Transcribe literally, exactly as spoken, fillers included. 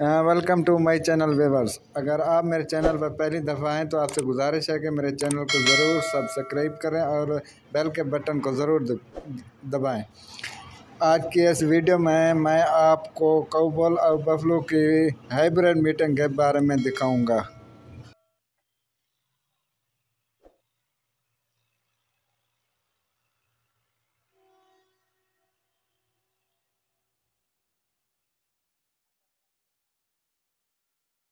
Welcome to my channel viewers. अगर आप मेरे चैनल पर पहली दफ़ा हैं तो आपसे गुजारिश है कि मेरे चैनल को ज़रूर सब्सक्राइब करें और बेल के बटन को ज़रूर दबाएं। आज की इस वीडियो में मैं आपको काउबॉय और बफलो की हाइब्रिड मीटिंग के बारे में दिखाऊंगा।